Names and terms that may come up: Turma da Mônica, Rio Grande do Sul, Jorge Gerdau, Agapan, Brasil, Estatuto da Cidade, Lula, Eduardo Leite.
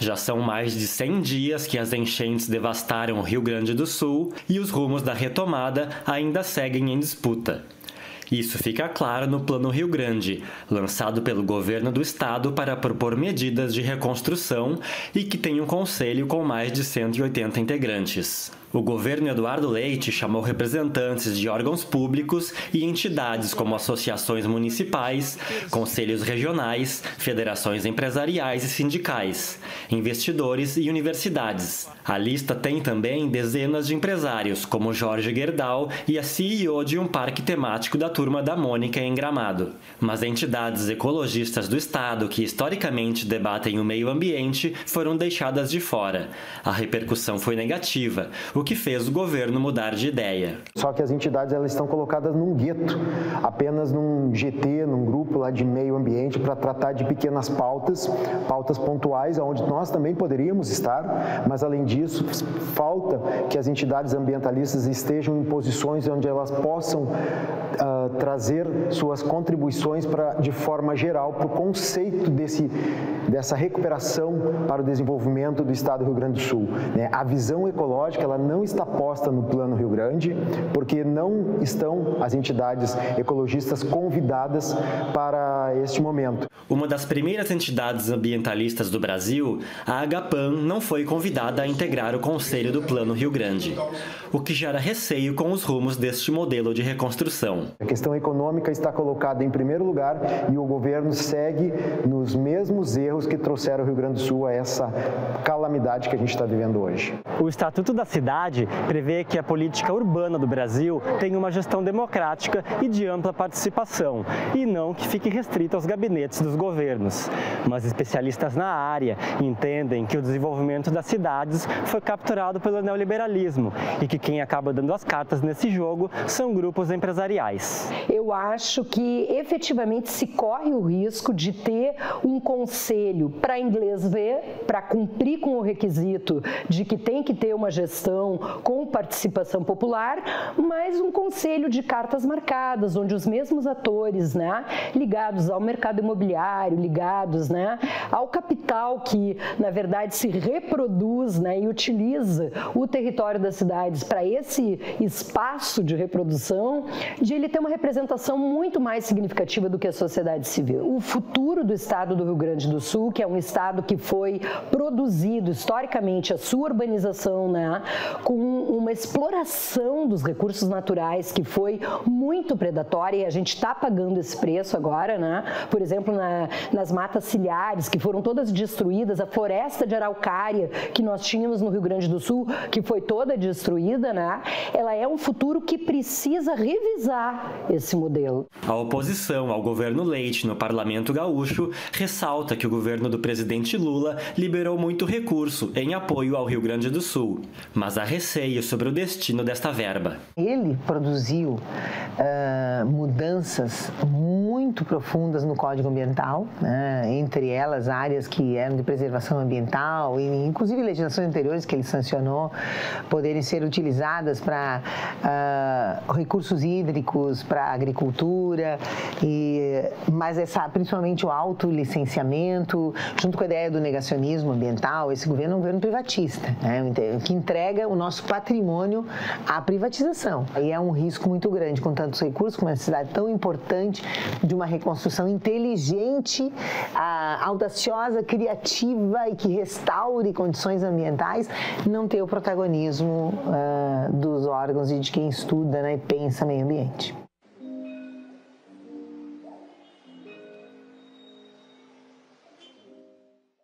Já são mais de 100 dias que as enchentes devastaram o Rio Grande do Sul e os rumos da retomada ainda seguem em disputa. Isso fica claro no Plano Rio Grande, lançado pelo governo do estado para propor medidas de reconstrução e que tem um conselho com mais de 180 integrantes. O governo Eduardo Leite chamou representantes de órgãos públicos e entidades como associações municipais, conselhos regionais, federações empresariais e sindicais, investidores e universidades. A lista tem também dezenas de empresários, como Jorge Gerdau e a CEO de um parque temático da Turma da Mônica em Gramado. Mas entidades ecologistas do estado que historicamente debatem o meio ambiente foram deixadas de fora. A repercussão foi negativa, o que fez o governo mudar de ideia. Só que as entidades elas estão colocadas num gueto, apenas num GT, num grupo lá de meio ambiente para tratar de pequenas pautas, pautas pontuais, onde nós também poderíamos estar, mas além disso, falta que as entidades ambientalistas estejam em posições onde elas possam trazer suas contribuições de forma geral para o conceito dessa recuperação para o desenvolvimento do estado do Rio Grande do Sul. A visão ecológica ela não está posta no Plano Rio Grande, porque não estão as entidades ecologistas convidadas para este momento. Uma das primeiras entidades ambientalistas do Brasil, a Agapan, não foi convidada a integrar o Conselho do Plano Rio Grande, o que gera receio com os rumos deste modelo de reconstrução. A questão econômica está colocada em primeiro lugar e o governo segue nos mesmos erros que trouxeram o Rio Grande do Sul a essa calamidade que a gente está vivendo hoje. O Estatuto da Cidade prevê que a política urbana do Brasil tenha uma gestão democrática e de ampla participação, e não que fique restrita aos gabinetes dos governos. Mas especialistas na área entendem que o desenvolvimento das cidades foi capturado pelo neoliberalismo e que quem acaba dando as cartas nesse jogo são grupos empresariais. Eu acho que efetivamente se corre o risco de ter um conselho para inglês ver, para cumprir com o requisito de que tem que ter uma gestão com participação popular, mas um conselho de cartas marcadas, onde os mesmos atores, ligados ao mercado imobiliário, ligados, ao capital que, na verdade, se reproduz, e utiliza o território das cidades para esse espaço de reprodução, de ele tem uma representação muito mais significativa do que a sociedade civil. O futuro do estado do Rio Grande do Sul, que é um estado que foi produzido historicamente, a sua urbanização, com uma exploração dos recursos naturais que foi muito predatória, e a gente está pagando esse preço agora, por exemplo, nas matas ciliares, que foram todas destruídas, a floresta de araucária que nós tínhamos no Rio Grande do Sul, que foi toda destruída, ela é um futuro que precisa revisar esse modelo. A oposição ao governo Leite no parlamento gaúcho ressalta que o governo do presidente Lula liberou muito recurso em apoio ao Rio Grande do Sul, mas há receio sobre o destino desta verba. Ele produziu mudanças muito profundas no Código Ambiental, entre elas áreas que eram de preservação ambiental, e inclusive legislações anteriores que ele sancionou poderem ser utilizadas para recursos hídricos, para a agricultura, mas principalmente o autolicenciamento, junto com a ideia do negacionismo ambiental. Esse governo é um governo privatista, que entrega o nosso patrimônio à privatização. E é um risco muito grande, com tantos recursos, com uma cidade tão importante, de uma reconstrução inteligente, audaciosa, criativa e que restaure condições ambientais, não ter o protagonismo dos órgãos e de quem estuda e pensa meio ambiente.